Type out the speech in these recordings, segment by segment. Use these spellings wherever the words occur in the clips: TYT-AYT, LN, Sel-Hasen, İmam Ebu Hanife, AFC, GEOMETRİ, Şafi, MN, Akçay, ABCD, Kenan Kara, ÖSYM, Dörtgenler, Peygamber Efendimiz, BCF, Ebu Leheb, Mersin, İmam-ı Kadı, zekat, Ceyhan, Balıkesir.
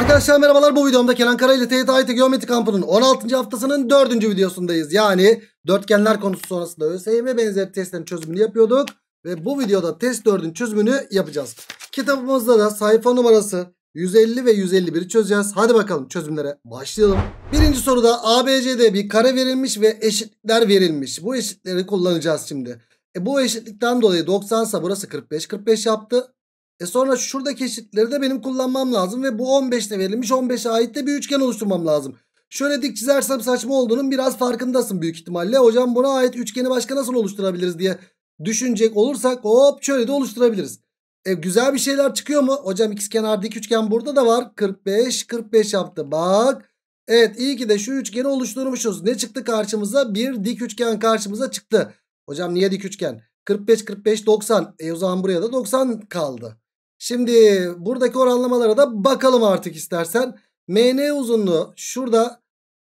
Arkadaşlar merhabalar, bu videomda Kenan Kara ile TYT-AYT Geometri Kampı'nın 16. haftasının 4. videosundayız. Yani dörtgenler konusu sonrasında ÖSYM benzeri testlerin çözümünü yapıyorduk. Ve bu videoda test 4'ün çözümünü yapacağız. Kitabımızda da sayfa numarası 150 ve 151'i çözeceğiz. Hadi bakalım çözümlere başlayalım. Birinci soruda ABCD bir kare verilmiş ve eşitler verilmiş. Bu eşitleri kullanacağız şimdi. Bu eşitlikten dolayı 90 ise burası 45, 45 yaptı. Sonra şuradaki eşitleri de benim kullanmam lazım ve bu 15'te verilmiş, 15'e ait de bir üçgen oluşturmam lazım. Şöyle dik çizersem saçma olduğunun biraz farkındasın büyük ihtimalle. Hocam buna ait üçgeni başka nasıl oluşturabiliriz diye düşünecek olursak hop şöyle de oluşturabiliriz. Güzel bir şeyler çıkıyor mu? Hocam ikizkenar dik üçgen burada da var. 45, 45 yaptı bak. Evet, iyi ki de şu üçgeni oluşturmuşuz. Ne çıktı karşımıza? Bir dik üçgen karşımıza çıktı. Hocam niye dik üçgen? 45, 45, 90. O zaman buraya da 90 kaldı. Şimdi buradaki oranlamalara da bakalım artık istersen. MN uzunluğu şurada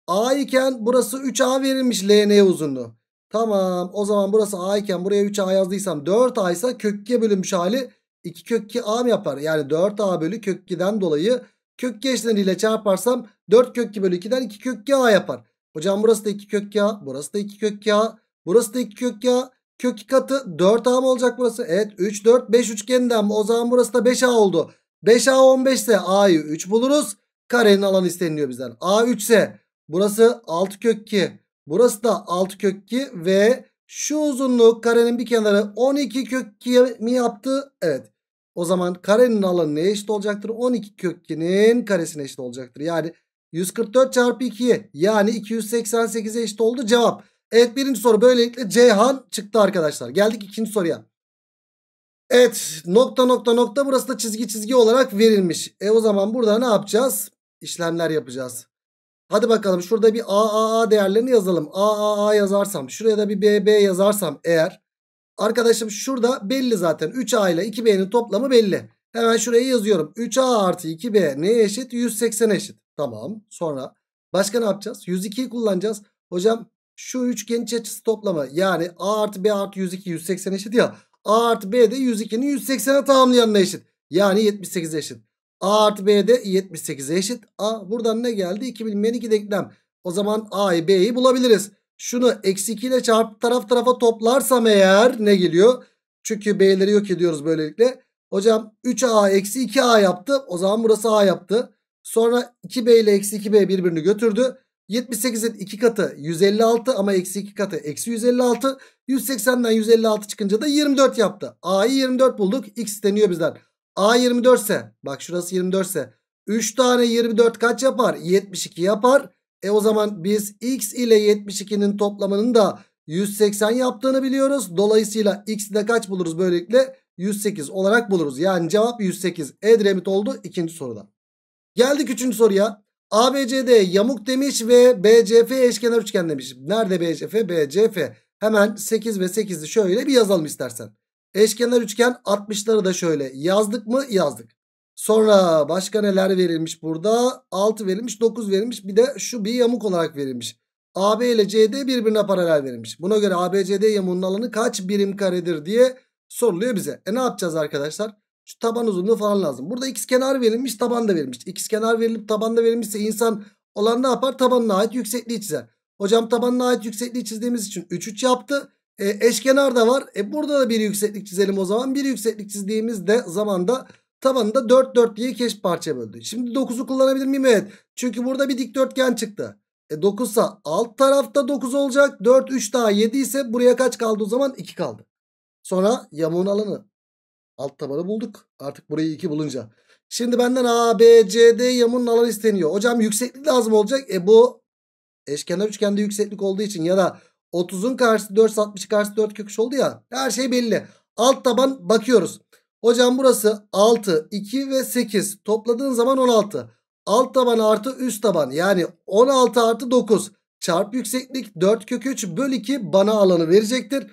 A iken burası 3A verilmiş LN uzunluğu. Tamam, o zaman burası A iken buraya 3A yazdıysam 4A ise kök 2'ye bölünmüş hali 2 kök 2A mı yapar? Yani 4A bölü kök 2'den dolayı kök 2 eşleniyle çarparsam 4 kök 2 bölü 2'den 2 kök 2A yapar. Hocam burası da 2 kök 2A, burası da 2 kök 2A, burası da 2 kök 2A. Kök 2 katı 4A mı olacak burası? Evet, 3, 4, 5 üçgeninden mi? O zaman burası da 5A oldu. 5A 15 ise A'yı 3 buluruz. Karenin alanı isteniliyor bizden. A 3 ise burası 6 kök 2. Burası da 6 kök 2 ve şu uzunluk karenin bir kenarı 12 kök 2 mi yaptı? Evet. O zaman karenin alanı neye eşit olacaktır? 12 kök 2'nin karesine eşit olacaktır. Yani 144 çarpı 2'ye yani 288'e eşit oldu cevap. Evet, birinci soru böylelikle Ceyhan çıktı arkadaşlar. Geldik ikinci soruya. Evet, nokta nokta nokta burası da çizgi çizgi olarak verilmiş. O zaman burada ne yapacağız? İşlemler yapacağız. Hadi bakalım şurada bir AAA değerlerini yazalım. AAA yazarsam şuraya da bir BB yazarsam eğer. Arkadaşım şurada belli zaten 3A ile 2B'nin toplamı belli. Hemen şuraya yazıyorum. 3A artı 2B neye eşit? 180'e eşit. Tamam, sonra başka ne yapacağız? 102'yi kullanacağız. Hocam. Şu üçgenin iç açısı toplamı yani A artı B artı 102 180 eşit ya. A artı B de 102'nin 180'e tamamlayanına eşit. Yani 78'e eşit. A artı B de 78'e eşit. A buradan ne geldi? 2 bilinmeyen 2 denklem. O zaman A'yı B'yi bulabiliriz. Şunu eksi 2 ile çarpıp taraf tarafa toplarsam eğer ne geliyor? Çünkü B'leri yok ediyoruz böylelikle. Hocam 3A eksi 2A yaptı. O zaman burası A yaptı. Sonra 2B ile eksi 2B birbirini götürdü. 78'in 2 katı 156 ama eksi 2 katı eksi 156. 180'den 156 çıkınca da 24 yaptı. A'yı 24 bulduk. X deniyor bizden. A 24 ise bak şurası 24 ise 3 tane 24 kaç yapar? 72 yapar. O zaman biz X ile 72'nin toplamının da 180 yaptığını biliyoruz. Dolayısıyla X'i de kaç buluruz böylelikle? 108 olarak buluruz. Yani cevap 108. Edremit oldu ikinci soruda. Geldik üçüncü soruya. ABCD yamuk demiş ve BCF eşkenar üçgen demiş. Nerede BCF? BCF. Hemen 8 ve 8'i şöyle bir yazalım istersen. Eşkenar üçgen 60'ları da şöyle yazdık mı? Yazdık. Sonra başka neler verilmiş burada? 6 verilmiş, 9 verilmiş. Bir de şu bir yamuk olarak verilmiş. AB ile CD birbirine paralel verilmiş. Buna göre ABCD yamuğunun alanı kaç birim karedir diye soruluyor bize. Ne yapacağız arkadaşlar? Şu taban uzunluğu falan lazım. Burada ikizkenar verilmiş, taban da verilmiş. İkizkenar verilip taban da verilmişse insan olan ne yapar? Tabanına ait yüksekliği çizer. Hocam tabanına ait yüksekliği çizdiğimiz için 3 3 yaptı. Eşkenar da var. Burada da bir yükseklik çizelim o zaman. Bir yükseklik çizdiğimizde zamanda tabanında 4 4 diye keş parçaya böldü. Şimdi 9'u kullanabilir miyim? Evet. Çünkü burada bir dikdörtgen çıktı. 9'sa alt tarafta 9 olacak. 4 3 daha 7 ise buraya kaç kaldı o zaman? 2 kaldı. Sonra yamuğun alanı. Alt tabanı bulduk. Artık burayı 2 bulunca. Şimdi benden ABCD yamuğunun alanı isteniyor. Hocam yükseklik lazım olacak. Bu eşkenar üçgende yükseklik olduğu için ya da 30'un karşısı 4, 60'ın karşısı 4 köküş oldu ya. Her şey belli. Alt taban bakıyoruz. Hocam burası 6, 2 ve 8. Topladığın zaman 16. Alt taban artı üst taban. Yani 16 artı 9 çarpı yükseklik 4 köküç bölü 2 bana alanı verecektir.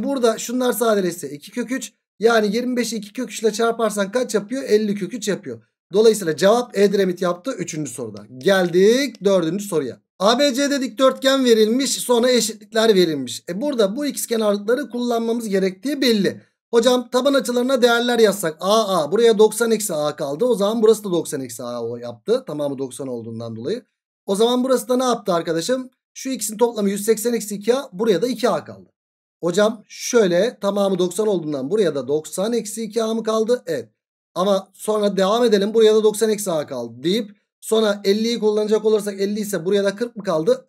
Burada şunlar sadeleşse 2 köküç. Yani 25'i 2 kök 3 ile çarparsan kaç yapıyor? 50 kök 3 yapıyor. Dolayısıyla cevap Edremit yaptı 3. soruda. Geldik 4. soruya. ABC'de dikdörtgen verilmiş, sonra eşitlikler verilmiş. Burada bu ikizkenarlıkları kullanmamız gerektiği belli. Hocam taban açılarına değerler yazsak. AA buraya 90-A kaldı. O zaman burası da 90-A yaptı. Tamamı 90 olduğundan dolayı. O zaman burası da ne yaptı arkadaşım? Şu ikisinin toplamı 180-2A. Buraya da 2A kaldı. Hocam şöyle tamamı 90 olduğundan buraya da 90-2A mı kaldı? Evet. Ama sonra devam edelim. Buraya da 90-A kaldı deyip sonra 50'yi kullanacak olursak 50 ise buraya da 40 mı kaldı?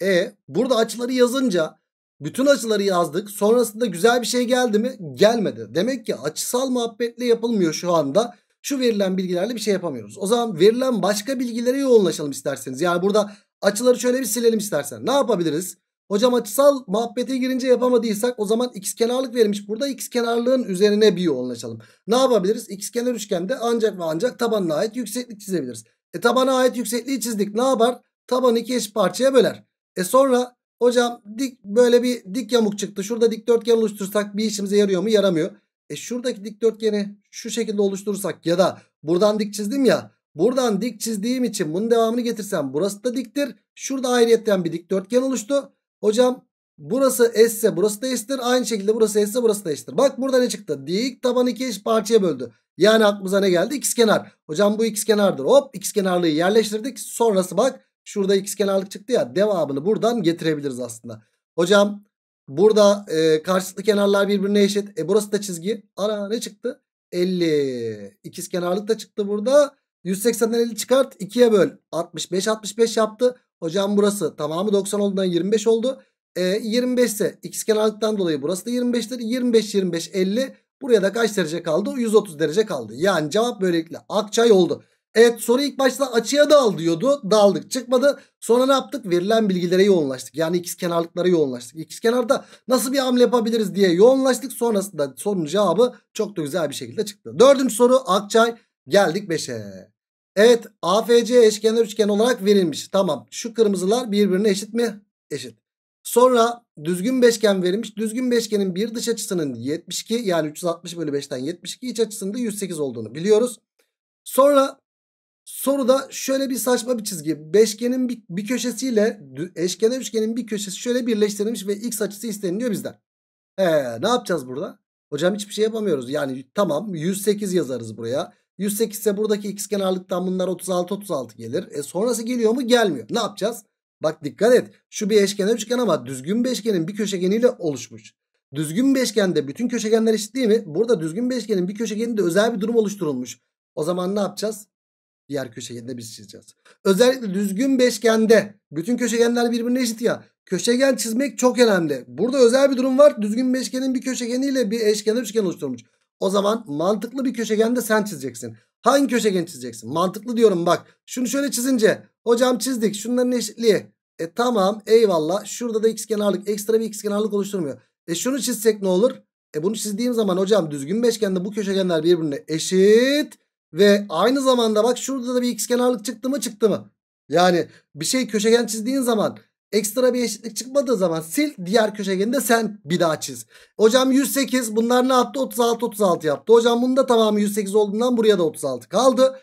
Evet. Burada açıları yazınca bütün açıları yazdık. Sonrasında güzel bir şey geldi mi? Gelmedi. Demek ki açısal muhabbetle yapılmıyor şu anda. Şu verilen bilgilerle bir şey yapamıyoruz. O zaman verilen başka bilgilere yoğunlaşalım isterseniz. Yani burada açıları şöyle bir silelim istersen. Ne yapabiliriz? Hocam açısal muhabbete girince yapamadıysak o zaman ikizkenarlık verilmiş. Burada ikizkenarlığın üzerine bir yoğunlaşalım. Ne yapabiliriz? İkizkenar üçgende ancak ve ancak tabanına ait yükseklik çizebiliriz. Tabana ait yüksekliği çizdik. Ne yapar? Tabanı iki eş parçaya böler. Sonra hocam böyle bir dik yamuk çıktı. Şurada dikdörtgen oluştursak bir işimize yarıyor mu? Yaramıyor. Şuradaki dikdörtgeni şu şekilde oluşturursak ya da buradan dik çizdim ya. Buradan dik çizdiğim için bunun devamını getirsem burası da diktir. Şurada ayrıyetten bir dikdörtgen oluştu. Hocam burası S ise burası da S'tir. Aynı şekilde burası S ise burası da S'tir. Bak burada ne çıktı? Dik taban iki eş parçaya böldü. Yani aklımıza ne geldi? İkizkenar. Hocam bu ikizkenardır. Hop ikizkenarlığı yerleştirdik. Sonrası bak şurada ikizkenarlık çıktı ya. Devamını buradan getirebiliriz aslında. Hocam burada karşılıklı kenarlar birbirine eşit. Burası da çizgi. Ara ne çıktı? 50. İkizkenarlık da çıktı burada. 180'den 50 çıkart. 2'ye böl. 65. 65 yaptı. Hocam burası tamamı 90 olduğundan 25 oldu. 25 ise ikizkenarlıktan dolayı burası da 25'tir. 25, 25, 50. Buraya da kaç derece kaldı? 130 derece kaldı. Yani cevap böylelikle Akçay oldu. Evet, soru ilk başta açıya dal diyordu. Daldık, çıkmadı. Sonra ne yaptık? Verilen bilgilere yoğunlaştık. Yani ikizkenarlıklara yoğunlaştık. İkizkenarda nasıl bir hamle yapabiliriz diye yoğunlaştık. Sonrasında sorunun cevabı çok da güzel bir şekilde çıktı. Dördüncü soru Akçay. Geldik 5'e. Evet, AFC eşkenar üçgen olarak verilmiş. Tamam, şu kırmızılar birbirine eşit mi? Eşit. Sonra düzgün beşgen verilmiş. Düzgün beşgenin bir dış açısının 72 yani 360/5'ten 72 iç açısının da 108 olduğunu biliyoruz. Sonra soruda şöyle bir saçma bir çizgi. Beşgenin bir köşesiyle eşkenar üçgenin bir köşesi şöyle birleştirilmiş ve x açısı isteniliyor bizden. Ne yapacağız burada? Hocam hiçbir şey yapamıyoruz. Yani tamam 108 yazarız buraya. 108 ise buradaki ikizkenarlıktan bunlar 36-36 gelir. Sonrası geliyor mu? Gelmiyor. Ne yapacağız? Bak dikkat et. Şu bir eşkenar üçgen ama düzgün beşgenin bir köşegeniyle oluşmuş. Düzgün beşgende bütün köşegenler eşit değil mi? Burada düzgün beşgenin bir köşegeninde özel bir durum oluşturulmuş. O zaman ne yapacağız? Diğer köşegende biz çizeceğiz. Özellikle düzgün beşgende bütün köşegenler birbirine eşit ya. Köşegen çizmek çok önemli. Burada özel bir durum var. Düzgün beşgenin bir köşegeniyle bir eşkenar üçgen oluşturmuş. O zaman mantıklı bir köşegende sen çizeceksin. Hangi köşegen çizeceksin? Mantıklı diyorum bak. Şunu şöyle çizince. Hocam çizdik. Şunların eşitliği. Tamam eyvallah. Şurada da ikizkenarlık. Ekstra bir ikizkenarlık oluşturmuyor. Şunu çizsek ne olur? Bunu çizdiğim zaman hocam düzgün beşgende bu köşegenler birbirine eşit. Ve aynı zamanda bak şurada da bir ikizkenarlık çıktı mı? Çıktı mı? Yani bir şey köşegen çizdiğin zaman ekstra bir eşitlik çıkmadığı zaman sil. Diğer köşegeni de sen bir daha çiz. Hocam 108 bunlar ne yaptı? 36-36 yaptı. Hocam bunun da tamamı 108 olduğundan buraya da 36 kaldı.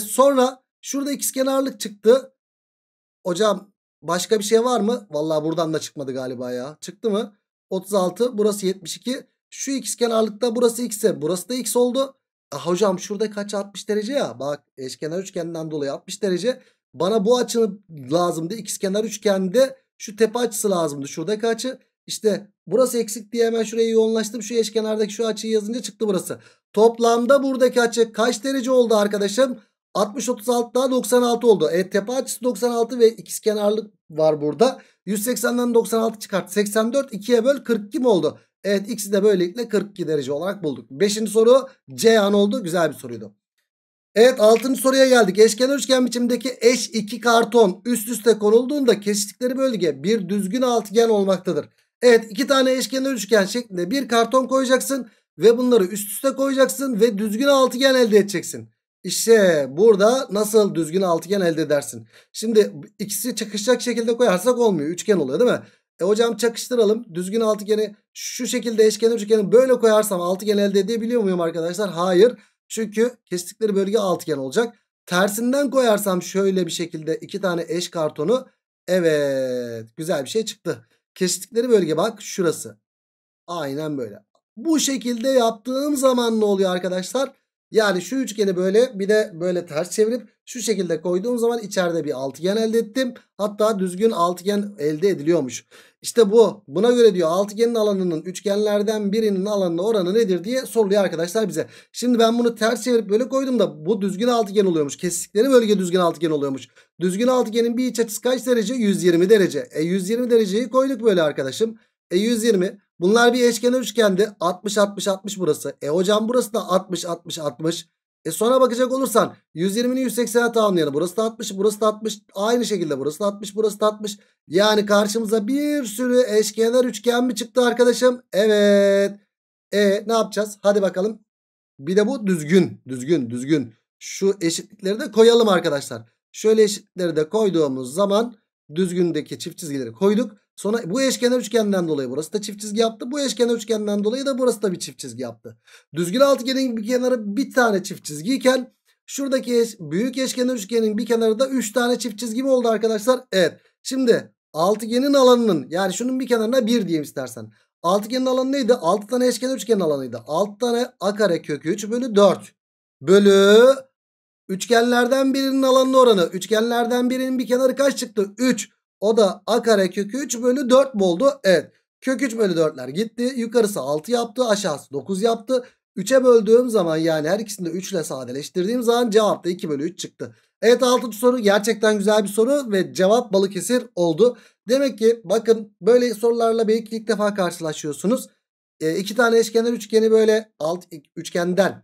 Sonra şurada ikizkenarlık çıktı. Hocam başka bir şey var mı? Vallahi buradan da çıkmadı galiba ya. Çıktı mı? 36 burası 72. Şu ikizkenarlıkta burası x'e burası da x oldu. Hocam şurada kaç 60 derece ya. Bak eşkenar üçgenden dolayı 60 derece. Bana bu açı lazımdı. İkizkenar üçgende şu tepe açısı lazımdı. Şuradaki açı. İşte burası eksik diye hemen şuraya yoğunlaştım. Şu eşkenardaki şu açıyı yazınca çıktı burası. Toplamda buradaki açı kaç derece oldu arkadaşım? 60-36 daha 96 oldu. Tepe açısı 96 ve ikizkenarlık var burada. 180'den 96 çıkart. 84 2'ye böl 42 mi oldu? Evet ikisi de böylelikle 42 derece olarak bulduk. 5. soru Ceyhan oldu. Güzel bir soruydu. Evet 6. soruya geldik. Eşkenar üçgen biçimindeki eş iki karton üst üste konulduğunda kesiştikleri bölge bir düzgün altıgen olmaktadır. Evet iki tane eşkenar üçgen şeklinde bir karton koyacaksın ve bunları üst üste koyacaksın ve düzgün altıgen elde edeceksin. İşte burada nasıl düzgün altıgen elde edersin? Şimdi ikisi çakışacak şekilde koyarsak olmuyor. Üçgen oluyor değil mi? Hocam çakıştıralım. Düzgün altıgeni şu şekilde eşkenar üçgeni böyle koyarsam altıgen elde edebiliyor muyum arkadaşlar? Hayır. Çünkü kestikleri bölge altıgen olacak. Tersinden koyarsam şöyle bir şekilde iki tane eş kartonu. Evet. Güzel bir şey çıktı. Kestikleri bölge bak şurası. Aynen böyle. Bu şekilde yaptığım zaman ne oluyor arkadaşlar? Yani şu üçgeni böyle bir de böyle ters çevirip şu şekilde koyduğum zaman içeride bir altıgen elde ettim. Hatta düzgün altıgen elde ediliyormuş. İşte bu. Buna göre diyor altıgenin alanının üçgenlerden birinin alanına oranı nedir diye soruluyor arkadaşlar bize. Şimdi ben bunu ters çevirip böyle koydum da bu düzgün altıgen oluyormuş. Kesikleri bölge düzgün altıgen oluyormuş. Düzgün altıgenin bir iç açısı kaç derece? 120 derece. 120 dereceyi koyduk böyle arkadaşım. 120. Bunlar bir eşkenar üçgendi. 60-60-60 burası. Hocam burası da 60-60-60. Sonra bakacak olursan 120'ni 180'e tamamlayalım. Burası da 60, burası da 60. Aynı şekilde burası da 60, burası da 60. Yani karşımıza bir sürü eşkenar üçgen mi çıktı arkadaşım? Evet. Ne yapacağız? Hadi bakalım. Bir de bu düzgün. Şu eşitlikleri de koyalım arkadaşlar. Şöyle eşitlikleri de koyduğumuz zaman düzgündeki çift çizgileri koyduk. Sonra bu eşkenar üçgenden dolayı burası da çift çizgi yaptı. Bu eşkenar üçgenden dolayı da burası da bir çift çizgi yaptı. Düzgün altıgenin bir kenarı bir tane çift çizgiyken şuradaki büyük eşkenar üçgenin bir kenarı da 3 tane çift çizgi mi oldu arkadaşlar? Evet. Şimdi altıgenin alanının, yani şunun bir kenarına 1 diyeyim istersen. Altıgenin alanı neydi? 6 tane eşkenar üçgenin alanıydı. 6 tane a kare kökü 3 bölü 4 bölü üçgenlerden birinin alanının oranı. Üçgenlerden birinin bir kenarı kaç çıktı? 3. O da a kare kökü 3 bölü 4 mü oldu? Evet. Kök 3 bölü 4'ler gitti. Yukarısı 6 yaptı. Aşağısı 9 yaptı. 3'e böldüğüm zaman, yani her ikisini de 3 ile sadeleştirdiğim zaman cevap da 2 bölü 3 çıktı. Evet, 6. soru gerçekten güzel bir soru ve cevap Balıkesir oldu. Demek ki bakın, böyle sorularla belki ilk defa karşılaşıyorsunuz. İki tane eşkenar üçgeni böyle alt üçgenden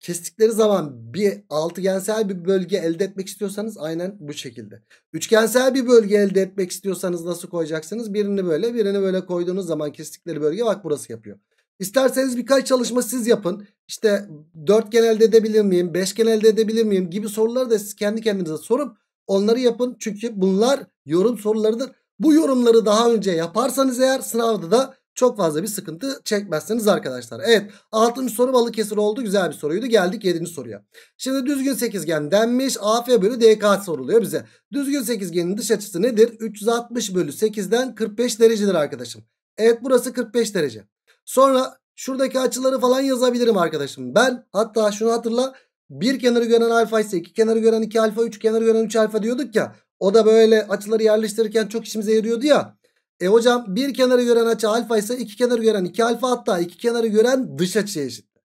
kestikleri zaman bir altıgensel bir bölge elde etmek istiyorsanız aynen bu şekilde. Üçgensel bir bölge elde etmek istiyorsanız nasıl koyacaksınız? Birini böyle, birini böyle koyduğunuz zaman kestikleri bölge bak burası yapıyor. İsterseniz birkaç çalışma siz yapın. İşte dörtgen elde edebilir miyim? Beşgen elde edebilir miyim? Gibi soruları da siz kendi kendinize sorup onları yapın. Çünkü bunlar yorum sorularıdır. Bu yorumları daha önce yaparsanız eğer sınavda da çok fazla bir sıkıntı çekmezsiniz arkadaşlar. Evet, 6. soru Balıkesir oldu. Güzel bir soruydu. Geldik 7. soruya. Şimdi düzgün sekizgen denmiş. AF bölü DK soruluyor bize. Düzgün sekizgenin dış açısı nedir? 360 bölü 8'den 45 derecedir arkadaşım. Evet, burası 45 derece. Sonra şuradaki açıları falan yazabilirim arkadaşım. Ben hatta şunu hatırla. Bir kenarı gören alfa ise, iki kenarı gören 2 alfa, üç kenarı gören 3 alfa diyorduk ya. O da böyle açıları yerleştirirken çok işimize yarıyordu ya. Hocam bir kenarı gören açı alfa ise iki kenarı gören 2 alfa, hatta iki kenarı gören dış açıya eşittir.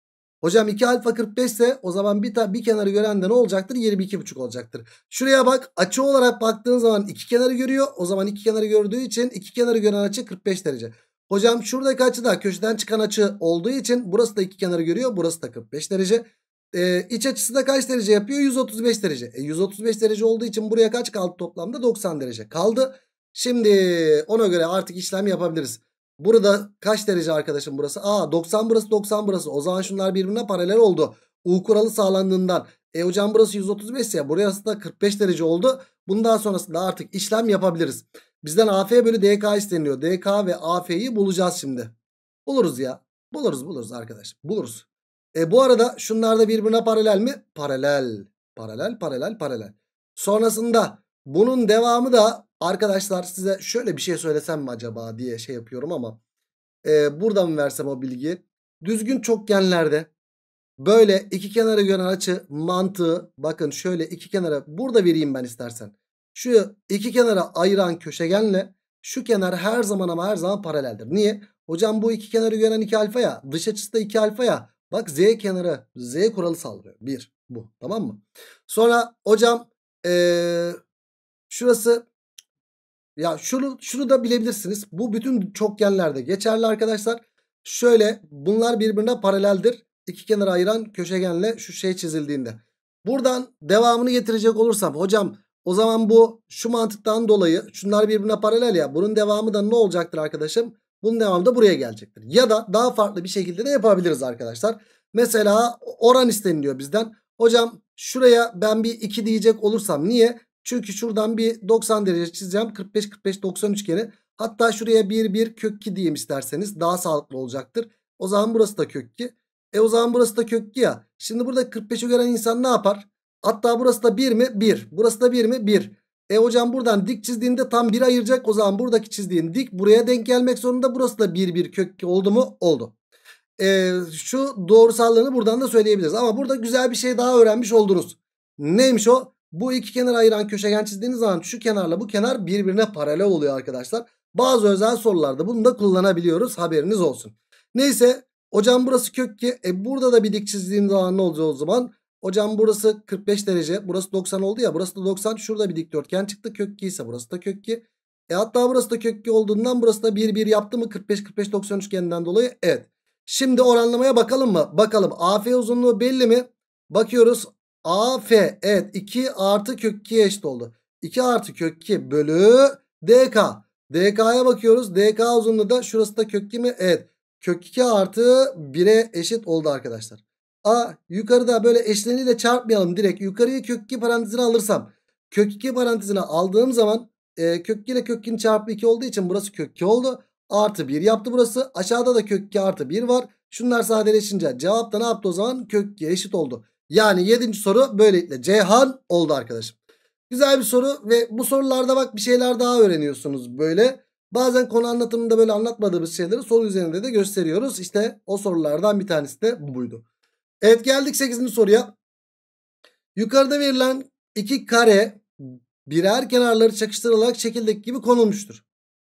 Hocam 2 alfa 45 ise o zaman bir kenarı gören de ne olacaktır? 22,5 olacaktır. Şuraya bak, açı olarak baktığın zaman iki kenarı görüyor. O zaman iki kenarı gördüğü için iki kenarı gören açı 45 derece. Hocam şuradaki açı da köşeden çıkan açı olduğu için burası da iki kenarı görüyor. Burası da 45 derece. İç açısı da kaç derece yapıyor? 135 derece. 135 derece olduğu için buraya kaç kaldı toplamda? 90 derece kaldı. Şimdi ona göre artık işlem yapabiliriz. Burada kaç derece arkadaşım burası? 90 burası, 90 burası. O zaman şunlar birbirine paralel oldu. U kuralı sağlandığından. Hocam burası 135 ise burası da 45 derece oldu. Bundan sonrasında artık işlem yapabiliriz. Bizden AF bölü DK isteniyor. DK ve AF'yi bulacağız şimdi. Buluruz ya. Buluruz arkadaş. Buluruz. Bu arada şunlar da birbirine paralel mi? Paralel. Sonrasında bunun devamı da arkadaşlar, size şöyle bir şey söylesem mi acaba diye şey yapıyorum ama buradan mı versem o bilgi? Düzgün çokgenlerde böyle iki kenarı gören açı mantığı, bakın şöyle iki kenara burada vereyim ben istersen. Şu iki kenara ayıran köşegenle şu kenar her zaman ama her zaman paraleldir. Niye? Hocam bu iki kenarı gören 2 alfa ya, dış açısı da 2 alfa ya. Bak z kenarı, z kuralı sağlıyor. Bir bu, tamam mı? Sonra hocam şurası, ya şunu da bilebilirsiniz. Bu bütün çokgenlerde geçerli arkadaşlar. Şöyle bunlar birbirine paraleldir. İki kenarı ayıran köşegenle şu şey çizildiğinde. Buradan devamını getirecek olursam hocam, o zaman bu şu mantıktan dolayı şunlar birbirine paralel ya. Bunun devamı da ne olacaktır arkadaşım? Bunun devamı da buraya gelecektir. Ya da daha farklı bir şekilde de yapabiliriz arkadaşlar. Mesela oran isteniliyor bizden. Hocam şuraya ben bir 2 diyecek olursam niye? Çünkü şuradan bir 90 derece çizeceğim. 45-45-90 üçgeni. Hatta şuraya 1-1 kök 2 diyeyim isterseniz. Daha sağlıklı olacaktır. O zaman burası da kök 2. O zaman burası da kök 2 ya. Şimdi burada 45'i gören insan ne yapar? Hatta burası da 1 mi? 1. Burası da 1 mi? 1. Hocam buradan dik çizdiğinde tam 1 ayıracak. O zaman buradaki çizdiğin dik buraya denk gelmek zorunda. Burası da 1-1 kök 2 oldu mu? Oldu. şu doğrusallarını buradan da söyleyebiliriz. Ama burada güzel bir şey daha öğrenmiş oldunuz. Neymiş o? Bu iki kenarı ayıran köşegen çizdiğiniz zaman şu kenarla bu kenar birbirine paralel oluyor arkadaşlar. Bazı özel sorularda bunu da kullanabiliyoruz, haberiniz olsun. Neyse hocam burası kök 2. Burada da bir dik çizdiğim zaman ne olacak o zaman? Hocam burası 45 derece, burası 90 oldu ya, burası da 90. Şurada bir dikdörtgen çıktı, kök 2 ise burası da kök 2. Hatta burası da kök 2 olduğundan burası da 1 1 yaptı mı 45-45-90 üçgeninden dolayı? Evet. Şimdi oranlamaya bakalım mı? Bakalım. AF uzunluğu belli mi? Bakıyoruz. AF evet 2 artı kök 2'ye eşit oldu. 2 artı kök 2 bölü DK. DK'ya bakıyoruz. DK uzunluğu da şurası da kök 2 mi? Evet. Kök 2 artı 1'e eşit oldu arkadaşlar. A yukarıda böyle eşleniyle çarpmayalım. Direkt yukarıya kök 2 parantezine alırsam. Kök 2 parantezine aldığım zaman kök 2 ile kök 2'nin çarpı 2 olduğu için burası kök 2 oldu. Artı 1 yaptı burası. Aşağıda da kök 2 artı 1 var. Şunlar sadeleşince cevap da ne yaptı o zaman? Kök 2 eşit oldu. Yani 7. soru böylelikle Ceyhan oldu arkadaşım. Güzel bir soru ve bu sorularda bak bir şeyler daha öğreniyorsunuz böyle. Bazen konu anlatımında böyle anlatmadığımız şeyleri soru üzerinde de gösteriyoruz. İşte o sorulardan bir tanesi de buydu. Evet geldik 8. soruya. Yukarıda verilen iki kare birer kenarları çakıştırılarak şekildeki gibi konulmuştur.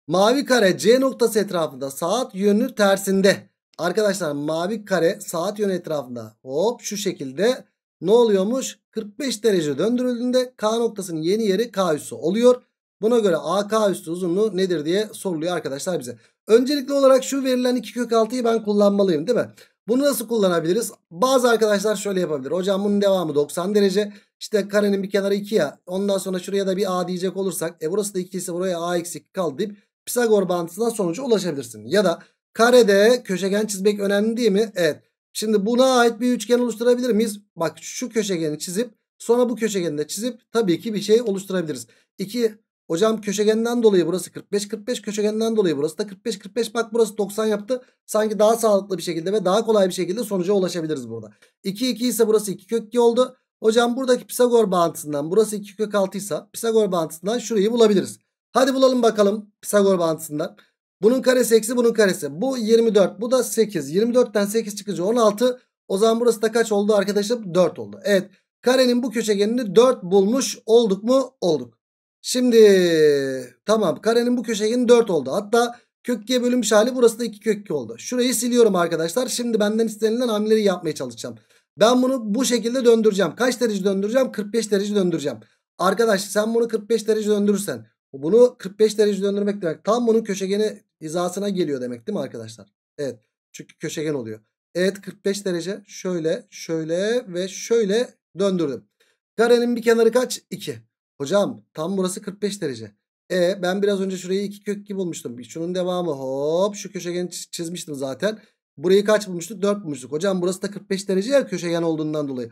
Mavi kare C noktası etrafında saat yönü tersinde. Arkadaşlar mavi kare saat yönü etrafında hop şu şekilde ne oluyormuş? 45 derece döndürüldüğünde K noktasının yeni yeri K üssü oluyor. Buna göre AK üssü uzunluğu nedir diye soruluyor arkadaşlar bize. Öncelikli olarak şu verilen 2 kök 6'yı ben kullanmalıyım değil mi? Bunu nasıl kullanabiliriz? Bazı arkadaşlar şöyle yapabilir. Hocam bunun devamı 90 derece. İşte karenin bir kenarı 2 ya. Ondan sonra şuraya da bir A diyecek olursak. Burası da 2 ise buraya A eksik kaldı deyip Pisagor bağıntısından sonuca ulaşabilirsin. Ya da karede köşegen çizmek önemli değil mi? Evet. Şimdi buna ait bir üçgen oluşturabilir miyiz? Bak şu köşegeni çizip sonra bu köşegeni de çizip tabii ki bir şey oluşturabiliriz. 2 hocam köşegenden dolayı burası 45-45, köşegenden dolayı burası da 45-45, bak burası 90 yaptı. Sanki daha sağlıklı bir şekilde ve daha kolay bir şekilde sonuca ulaşabiliriz burada. 2-2 ise burası 2 kök 2 oldu. Hocam buradaki Pisagor bağıntısından burası 2 kök 6 ise Pisagor bağıntısından şurayı bulabiliriz. Hadi bulalım bakalım Pisagor bağıntısından. Bunun karesi eksi bunun karesi. Bu 24, bu da 8. 24'ten 8 çıkınca 16. O zaman burası da kaç oldu arkadaşlar? 4 oldu. Evet, karenin bu köşegenini 4 bulmuş olduk mu? Olduk. Şimdi tamam, karenin bu köşegeni 4 oldu. Hatta kök 2'ye bölünmüş hali burası da 2 kök 2 oldu. Şurayı siliyorum arkadaşlar. Şimdi benden istenilen hamleleri yapmaya çalışacağım. Ben bunu bu şekilde döndüreceğim. Kaç derece döndüreceğim? 45 derece döndüreceğim. Arkadaş sen bunu 45 derece döndürürsen, bunu 45 derece döndürmek demek tam bunun köşegeni hizasına geliyor demek değil mi arkadaşlar? Evet, çünkü köşegen oluyor. Evet, 45 derece şöyle şöyle ve şöyle döndürdüm. Karenin bir kenarı kaç? 2. Hocam tam burası 45 derece. Ben biraz önce şurayı 2 kök 2 bulmuştum. Şunun devamı hop şu köşegeni çizmiştim zaten. Burayı kaç bulmuştuk? 4 bulmuştuk. Hocam burası da 45 derece ya köşegen olduğundan dolayı.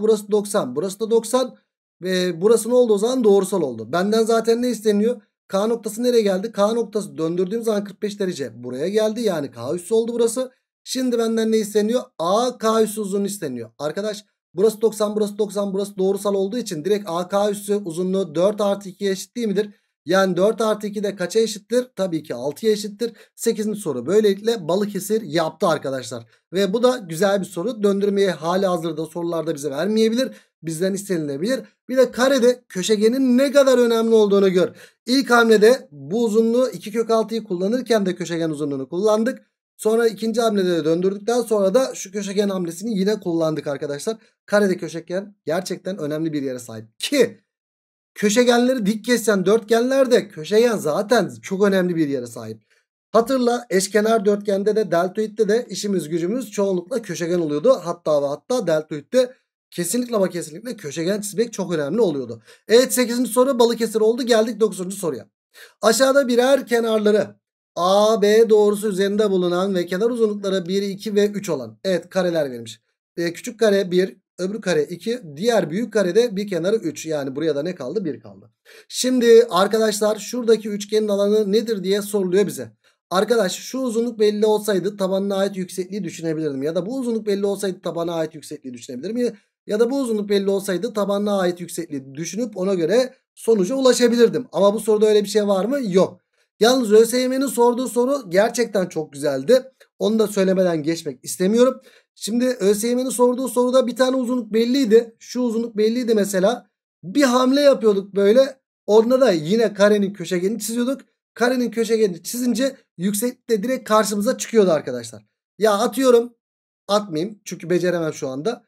Burası 90. Burası da 90. Ve burası ne oldu o zaman? Doğrusal oldu. Benden zaten ne isteniyor? K noktası nereye geldi? K noktası döndürdüğüm zaman 45 derece buraya geldi. Yani K üssü oldu burası. Şimdi benden ne isteniyor? AK üssü uzunluğu isteniyor. Arkadaş burası 90, burası 90, burası doğrusal olduğu için direkt AK üssü uzunluğu 4 artı 2'ye eşit değil midir? Yani 4 artı 2 de kaça eşittir? Tabii ki 6'ya eşittir. 8. soru böylelikle Balıkesir yaptı arkadaşlar. Ve bu da güzel bir soru. Döndürmeye hali hazırda sorularda bize vermeyebilir. Bizden istenilebilir. Bir de karede köşegenin ne kadar önemli olduğunu gör. İlk hamlede bu uzunluğu 2 kök 6'yı kullanırken de köşegen uzunluğunu kullandık. Sonra ikinci hamlede de döndürdükten sonra da şu köşegen hamlesini yine kullandık arkadaşlar. Karede köşegen gerçekten önemli bir yere sahip ki köşegenleri dik kesen dörtgenlerde köşegen zaten çok önemli bir yere sahip. Hatırla, eşkenar dörtgende de deltoidde de işimiz gücümüz çoğunlukla köşegen oluyordu. Hatta ve hatta deltoidde kesinlikle ama kesinlikle köşegen çizmek çok önemli oluyordu. Evet, 8. soru Balıkesir oldu. Geldik 9. soruya. Aşağıda birer kenarları AB doğrusu üzerinde bulunan ve kenar uzunlukları 1, 2 ve 3 olan. Evet, kareler verilmiş. Küçük kare 1, öbür kare 2, diğer büyük karede bir kenarı 3. Yani buraya da ne kaldı? 1 kaldı. Şimdi arkadaşlar şuradaki üçgenin alanı nedir diye soruluyor bize. Arkadaş şu uzunluk belli olsaydı tabanına ait yüksekliği düşünebilirdim. Ya da bu uzunluk belli olsaydı tabana ait yüksekliği düşünebilirim. Ya da bu uzunluk belli olsaydı tabanına ait yüksekliği düşünüp ona göre sonuca ulaşabilirdim. Ama bu soruda öyle bir şey var mı? Yok. Yalnız ÖSYM'nin sorduğu soru gerçekten çok güzeldi. Onu da söylemeden geçmek istemiyorum. Şimdi ÖSYM'nin sorduğu soruda bir tane uzunluk belliydi. Şu uzunluk belliydi mesela. Bir hamle yapıyorduk böyle. Onda da yine karenin köşegenini çiziyorduk. Karenin köşegenini çizince yükseklik de direkt karşımıza çıkıyordu arkadaşlar. Ya atıyorum. Atmayayım çünkü beceremem şu anda.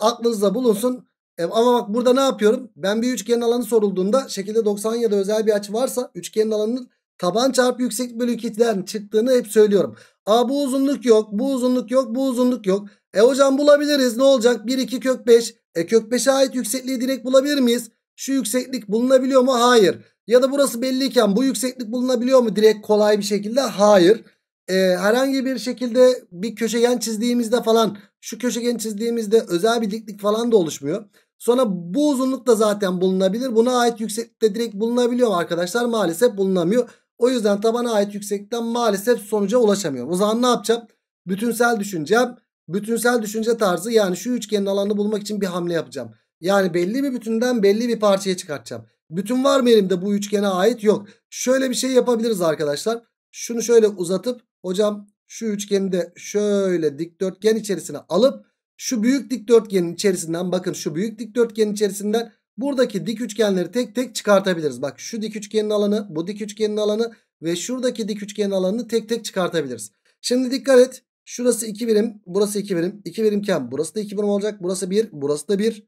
Aklınızda bulunsun. Ama bak burada ne yapıyorum? Ben bir üçgenin alanı sorulduğunda şekilde 90 ya da özel bir açı varsa üçgenin alanının taban çarpı yükseklik bölü 2'den çıktığını hep söylüyorum. Aa bu uzunluk yok, bu uzunluk yok, bu uzunluk yok. Hocam bulabiliriz, ne olacak? 1, 2 kök 5. Kök 5'e ait yüksekliği direkt bulabilir miyiz? Şu yükseklik bulunabiliyor mu? Hayır. Ya da burası belliyken bu yükseklik bulunabiliyor mu? Direkt kolay bir şekilde hayır. Herhangi bir şekilde bir köşegen çizdiğimizde falan, şu köşegen çizdiğimizde özel bir diklik falan da oluşmuyor. Sonra bu uzunluk da zaten bulunabilir. Buna ait yükseklik de direkt bulunabiliyor mu arkadaşlar? Maalesef bulunamıyor. O yüzden tabana ait yükseklikten maalesef sonuca ulaşamıyorum. O zaman ne yapacağım? Bütünsel düşüneceğim. Bütünsel düşünce tarzı, yani şu üçgenin alanını bulmak için bir hamle yapacağım. Yani belli bir bütünden belli bir parçaya çıkartacağım. Bütün var mı elimde bu üçgene ait? Yok. Şöyle bir şey yapabiliriz arkadaşlar. Şunu şöyle uzatıp hocam şu üçgeni de şöyle dikdörtgen içerisine alıp şu büyük dikdörtgenin içerisinden, bakın şu büyük dikdörtgenin içerisinden buradaki dik üçgenleri tek tek çıkartabiliriz. Bak şu dik üçgenin alanı, bu dik üçgenin alanı ve şuradaki dik üçgenin alanını tek tek çıkartabiliriz. Şimdi dikkat et. Şurası 2 birim, burası 2 birim. 2 birimken burası da 2 birim olacak. Burası 1, burası da 1.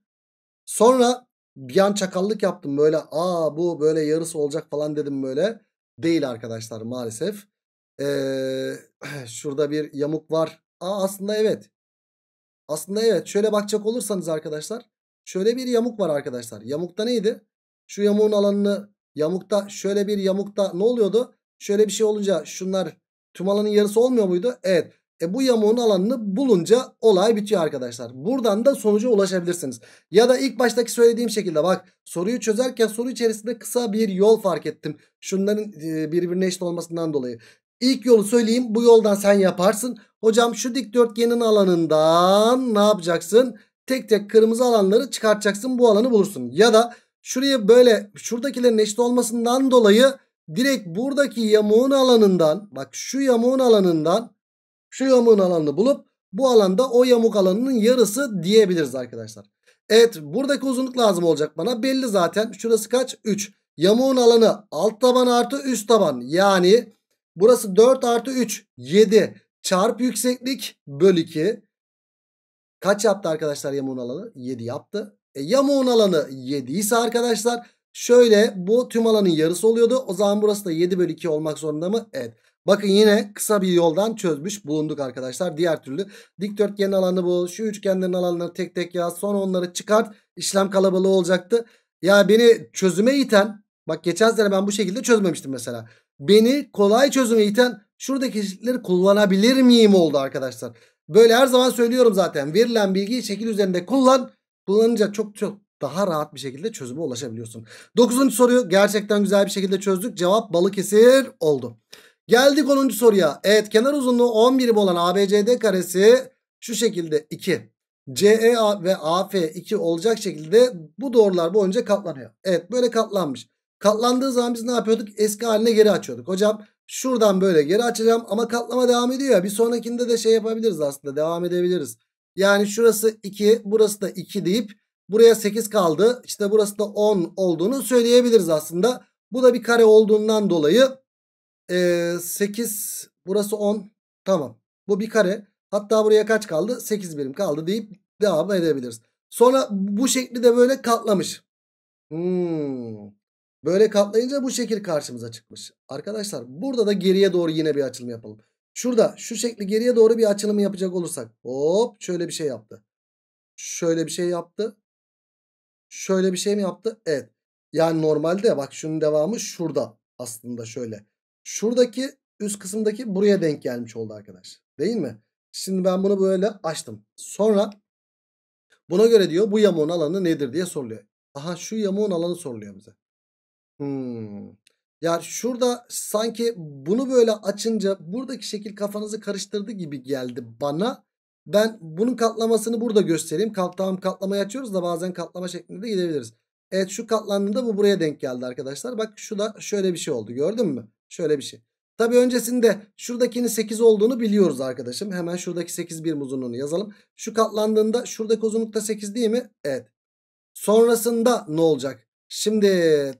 Sonra bir an çakallık yaptım böyle. Aa bu böyle yarısı olacak falan dedim böyle. Değil arkadaşlar maalesef. Şurada bir yamuk var. Aa aslında evet. Aslında evet. Şöyle bakacak olursanız arkadaşlar. Şöyle bir yamuk var arkadaşlar. Yamukta neydi? Şu yamuğun alanını, yamukta şöyle bir yamukta ne oluyordu? Şöyle bir şey olunca şunlar tüm alanın yarısı olmuyor muydu? Evet. Bu yamuğun alanını bulunca olay bitiyor arkadaşlar. Buradan da sonuca ulaşabilirsiniz. Ya da ilk baştaki söylediğim şekilde bak soruyu çözerken soru içerisinde kısa bir yol fark ettim. Şunların birbirine eşit olmasından dolayı. İlk yolu söyleyeyim, bu yoldan sen yaparsın. Hocam şu dikdörtgenin alanından ne yapacaksın? Tek tek kırmızı alanları çıkartacaksın, bu alanı bulursun. Ya da şuraya böyle şuradakilerin eşit olmasından dolayı direkt buradaki yamuğun alanından, bak şu yamuğun alanından şu yamuğun alanını bulup bu alanda o yamuk alanının yarısı diyebiliriz arkadaşlar. Evet, buradaki uzunluk lazım olacak bana, belli zaten. Şurası kaç? 3. Yamuğun alanı alt taban artı üst taban, yani burası 4 artı 3 7 çarpı yükseklik bölü 2. Kaç yaptı arkadaşlar yamuğun alanı? 7 yaptı. Yamuğun alanı 7 ise arkadaşlar şöyle bu tüm alanın yarısı oluyordu. O zaman burası da 7 bölü 2 olmak zorunda mı? Evet. Bakın yine kısa bir yoldan çözmüş bulunduk arkadaşlar. Diğer türlü dikdörtgenin alanı bul, şu üçgenlerin alanları tek tek yaz, sonra onları çıkart. İşlem kalabalığı olacaktı. Ya beni çözüme iten, bak geçen sene ben bu şekilde çözmemiştim mesela. Beni kolay çözüme iten şuradaki eşitlikleri kullanabilir miyim oldu arkadaşlar. Böyle her zaman söylüyorum zaten. Verilen bilgiyi şekil üzerinde kullan. Kullanınca çok daha rahat bir şekilde çözüme ulaşabiliyorsun. 9. soruyu gerçekten güzel bir şekilde çözdük. Cevap Balıkesir oldu. Geldik 10. soruya. Evet, kenar uzunluğu 10 birim olan ABCD karesi şu şekilde 2. CE ve AF 2 olacak şekilde bu doğrular boyunca katlanıyor. Evet, böyle katlanmış. Katlandığı zaman biz ne yapıyorduk? Eski haline geri açıyorduk. Hocam şuradan böyle geri açacağım ama katlama devam ediyor ya. Bir sonrakinde de şey yapabiliriz aslında, devam edebiliriz. Yani şurası 2, burası da 2 deyip buraya 8 kaldı. İşte burası da 10 olduğunu söyleyebiliriz aslında. Bu da bir kare olduğundan dolayı 8, burası 10. Tamam, bu bir kare. Hatta buraya kaç kaldı? 8 birim kaldı deyip devam edebiliriz. Sonra bu şekli de böyle katlamış. Böyle katlayınca bu şekil karşımıza çıkmış. Arkadaşlar burada da geriye doğru yine bir açılım yapalım. Şurada şu şekli geriye doğru bir açılımı yapacak olursak. Hop, şöyle bir şey yaptı. Şöyle bir şey yaptı. Şöyle bir şey mi yaptı? Evet. Yani normalde bak şunun devamı şurada aslında şöyle. Şuradaki üst kısımdaki buraya denk gelmiş oldu arkadaş. Değil mi? Şimdi ben bunu böyle açtım. Sonra buna göre diyor bu yamuğun alanı nedir diye soruluyor. Aha, şu yamuğun alanı soruluyor bize. Yani şurada sanki bunu böyle açınca buradaki şekil kafanızı karıştırdı gibi geldi bana. Ben bunun katlamasını burada göstereyim. Tamam, katlamayı açıyoruz da bazen katlama şeklinde de gidebiliriz. Evet, şu katlandığında bu buraya denk geldi arkadaşlar. Bak şu da şöyle bir şey oldu, gördün mü? Şöyle bir şey. Tabi öncesinde şuradakinin 8 olduğunu biliyoruz arkadaşım. Hemen şuradaki 8 birim uzunluğunu yazalım. Şu katlandığında şuradaki uzunlukta 8 değil mi? Evet. Sonrasında ne olacak? Şimdi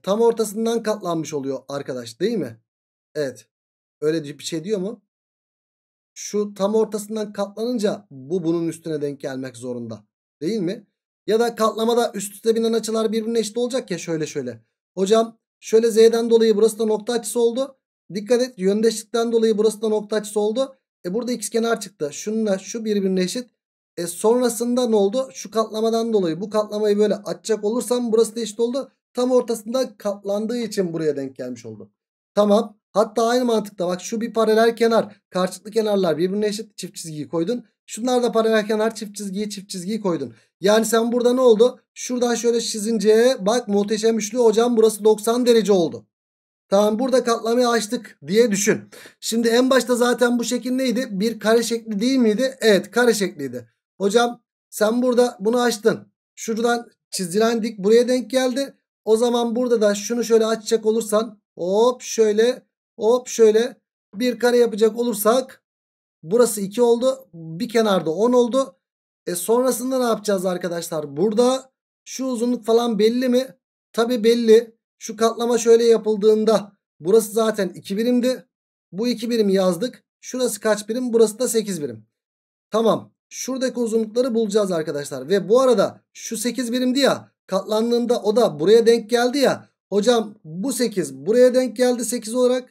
tam ortasından katlanmış oluyor arkadaş değil mi? Evet. Öyle bir şey diyor mu? Şu tam ortasından katlanınca bu bunun üstüne denk gelmek zorunda. Değil mi? Ya da katlamada üst üste binen açılar birbirine eşit olacak ya, şöyle şöyle. Hocam şöyle Z'den dolayı burası da nokta açısı oldu. Dikkat et, yöndeşlikten dolayı burası da nokta açısı oldu. Burada ikizkenar çıktı. Şununla şu birbirine eşit. Sonrasında ne oldu? Şu katlamadan dolayı bu katlamayı böyle açacak olursam burası da eşit oldu. Tam ortasında katlandığı için buraya denk gelmiş oldu. Tamam. Hatta aynı mantıkta bak, şu bir paralel kenar. Karşılıklı kenarlar birbirine eşit, çift çizgiyi koydun. Şunlar da paralel kenar, çift çizgiyi koydun. Yani sen burada ne oldu? Şuradan şöyle çizince bak muhteşem üçlü hocam, burası 90 derece oldu. Tamam, burada katlamayı açtık diye düşün. Şimdi en başta zaten bu şekil neydi? Bir kare şekli değil miydi? Evet, kare şekliydi. Hocam sen burada bunu açtın. Şuradan çizilen dik buraya denk geldi. O zaman burada da şunu şöyle açacak olursan hop şöyle hop şöyle bir kare yapacak olursak burası 2 oldu. Bir kenarda 10 oldu. Sonrasında ne yapacağız arkadaşlar? Burada şu uzunluk falan belli mi? Tabii belli. Şu katlama şöyle yapıldığında burası zaten 2 birimdi. Bu 2 birimi yazdık. Şurası kaç birim? Burası da 8 birim. Tamam. Şuradaki uzunlukları bulacağız arkadaşlar. Ve bu arada şu 8 birimdi ya. Katlandığında o da buraya denk geldi ya. Hocam bu 8 buraya denk geldi 8 olarak.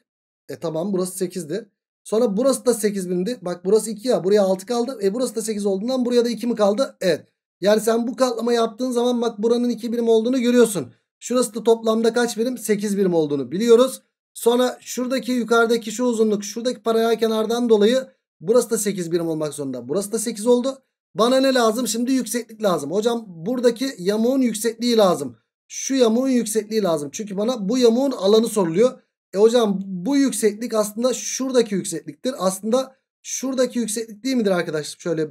Tamam, burası 8'di. Sonra burası da 8 birimdi. Bak burası 2 ya, buraya 6 kaldı. Burası da 8 olduğundan buraya da 2 mi kaldı? Evet. Yani sen bu katlama yaptığın zaman bak buranın 2 birim olduğunu görüyorsun. Şurası da toplamda kaç birim? 8 birim olduğunu biliyoruz. Sonra şuradaki yukarıdaki şu uzunluk şuradaki paralel kenardan dolayı burası da 8 birim olmak zorunda. Burası da 8 oldu. Bana ne lazım? Şimdi yükseklik lazım. Hocam buradaki yamuğun yüksekliği lazım. Şu yamuğun yüksekliği lazım. Çünkü bana bu yamuğun alanı soruluyor. Hocam bu yükseklik aslında şuradaki yüksekliktir. Aslında şuradaki yükseklik değil midir arkadaş? Şöyle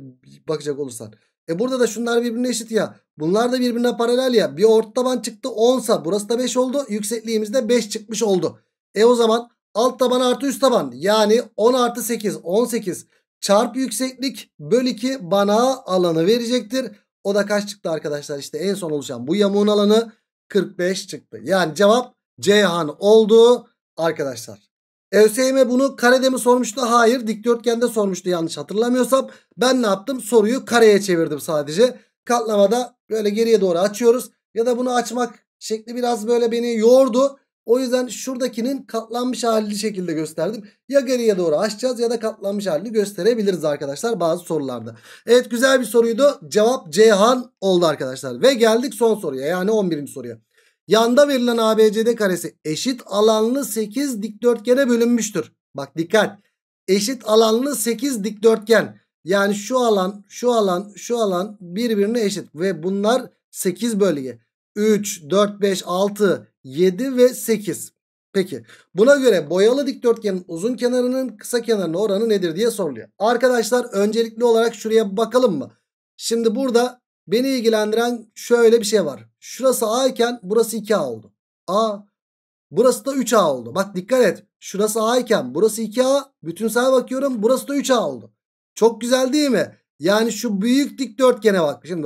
bakacak olursan. Burada da şunlar birbirine eşit ya. Bunlar da birbirine paralel ya. Bir orta taban çıktı 10'sa burası da 5 oldu. Yüksekliğimiz de 5 çıkmış oldu. O zaman alt taban artı üst taban. Yani 10 artı 8 18 çarpı yükseklik bölü 2 bana alanı verecektir. O da kaç çıktı arkadaşlar? İşte en son oluşan bu yamuğun alanı 45 çıktı. Yani cevap Ceyhan oldu arkadaşlar. ÖSYM bunu karede mi sormuştu? Hayır, dikdörtgende sormuştu yanlış hatırlamıyorsam. Ben ne yaptım? Soruyu kareye çevirdim sadece. Katlamada böyle geriye doğru açıyoruz. Ya da bunu açmak şekli biraz böyle beni yordu. O yüzden şuradakinin katlanmış halini şekilde gösterdim. Ya geriye doğru açacağız ya da katlanmış halini gösterebiliriz arkadaşlar bazı sorularda. Evet, güzel bir soruydu. Cevap Ceyhan oldu arkadaşlar. Ve geldik son soruya, yani 11. soruya. Yanda verilen ABCD karesi eşit alanlı 8 dikdörtgene bölünmüştür. Bak dikkat. Eşit alanlı 8 dikdörtgen. Yani şu alan, şu alan, şu alan birbirine eşit. Ve bunlar 8 bölge. 3, 4, 5, 6, 7 ve 8. Peki buna göre boyalı dikdörtgenin uzun kenarının kısa kenarının oranı nedir diye soruluyor. Arkadaşlar öncelikli olarak şuraya bakalım mı? Şimdi burada beni ilgilendiren şöyle bir şey var. Şurası A iken burası 2A oldu. A. Burası da 3A oldu. Bak dikkat et. Şurası A iken burası 2A. Bütünsel bakıyorum. Burası da 3A oldu. Çok güzel değil mi? Yani şu büyük dikdörtgene bak. Şimdi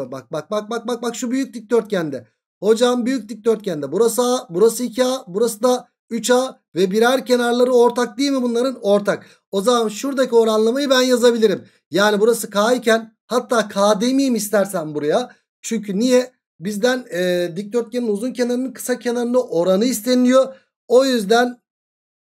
bak şu büyük dikdörtgende. Hocam büyük dikdörtgende burası A, burası 2A, burası da 3A ve birer kenarları ortak değil mi bunların? Ortak. O zaman şuradaki oranlamayı ben yazabilirim. Yani burası K iken, hatta K demeyeyim istersen buraya. Çünkü niye? Bizden dikdörtgenin uzun kenarının kısa kenarının oranı isteniliyor. O yüzden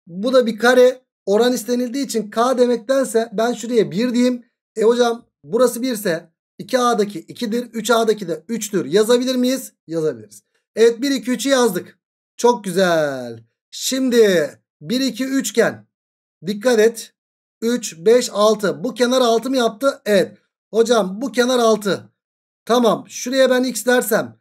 bu da bir kare, oran istenildiği için K demektense ben şuraya 1 diyeyim. Hocam burası 1 ise 2A'daki 2'dir. 3A'daki de 3'tür. Yazabilir miyiz? Yazabiliriz. Evet, 1, 2, 3'ü yazdık. Çok güzel. Şimdi 1, 2, 3 iken dikkat et. 3, 5, 6. Bu kenar 6 mı yaptı? Evet. Hocam bu kenar 6. Tamam, şuraya ben x dersem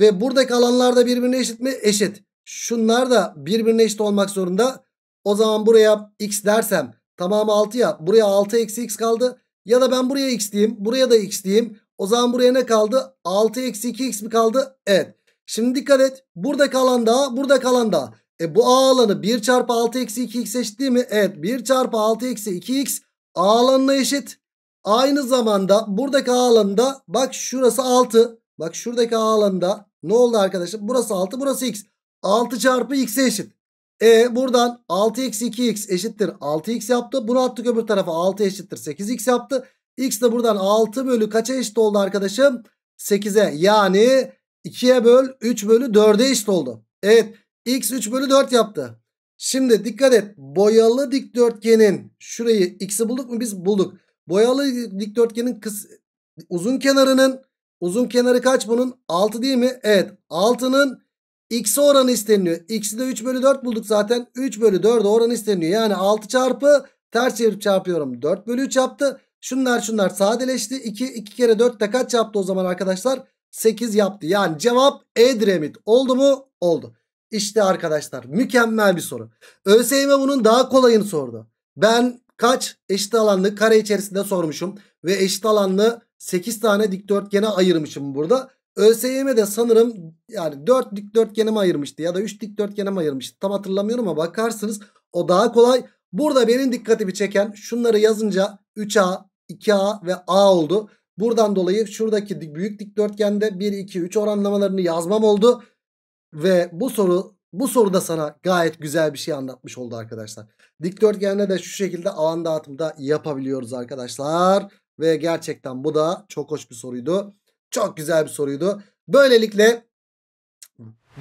ve buradaki alanlar da birbirine eşit mi? Eşit. Şunlar da birbirine eşit olmak zorunda. O zaman buraya x dersem tamamı 6 ya, buraya 6 eksi x kaldı. Ya da ben buraya x diyeyim, buraya da x diyeyim. O zaman buraya ne kaldı? 6 eksi 2x mi kaldı? Evet. Şimdi dikkat et, buradaki alan da buradaki alan da. Bu A alanı 1 çarpı 6 eksi 2x eşit değil mi? Evet, 1 çarpı 6 eksi 2x A alanına eşit. Aynı zamanda buradaki A alanında bak şurası 6. Bak şuradaki A alanında ne oldu arkadaşlar? Burası 6, burası x. 6 çarpı x'e eşit. Buradan 6 eksi 2x eşittir 6x yaptı. Bunu attık öbür tarafa, 6 eşittir 8x yaptı. X de buradan 6 bölü kaça eşit oldu arkadaşım? 8'e, yani 2'ye böl 3 bölü 4'e eşit oldu. Evet, x 3 bölü 4 yaptı. Şimdi dikkat et, boyalı dikdörtgenin şurayı x'i bulduk mu biz? Bulduk. Boyalı dikdörtgenin uzun kenarının uzun kenarı kaç bunun? 6 değil mi? Evet, 6'nın x'e oranı isteniliyor. X'i de 3 bölü 4 bulduk zaten. 3 bölü 4'e oranı isteniliyor. Yani 6 çarpı ters çevirip çarpıyorum, 4 bölü 3 yaptı. Şunlar sadeleşti. 2 kere 4 de kaç yaptı o zaman arkadaşlar? 8 yaptı. Yani cevap Edremit oldu mu? Oldu. İşte arkadaşlar mükemmel bir soru. ÖSYM bunun daha kolayını sordu. Ben kaç eşit alanlı kare içerisinde sormuşum. Ve eşit alanlı 8 tane dikdörtgene ayırmışım burada. ÖSYM'de sanırım yani 4 dikdörtgenime ayırmıştı ya da 3 dikdörtgenime ayırmıştı. Tam hatırlamıyorum ama bakarsınız o daha kolay. Burada benim dikkatimi çeken şunları yazınca 3A, 2A ve A oldu. Buradan dolayı şuradaki büyük dikdörtgende 1, 2, 3 oranlamalarını yazmam oldu. Ve bu soru da sana gayet güzel bir şey anlatmış oldu arkadaşlar. Dikdörtgenle de şu şekilde alan dağıtımı da yapabiliyoruz arkadaşlar. Ve gerçekten bu da çok hoş bir soruydu. Çok güzel bir soruydu. Böylelikle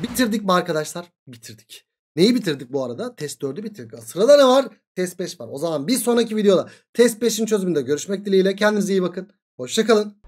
bitirdik mi arkadaşlar? Bitirdik. Neyi bitirdik bu arada? Test 4'ü bitirdik. Sırada ne var? Test 5 var. O zaman bir sonraki videoda test 5'in çözümünde görüşmek dileğiyle. Kendinize iyi bakın. Hoşça kalın.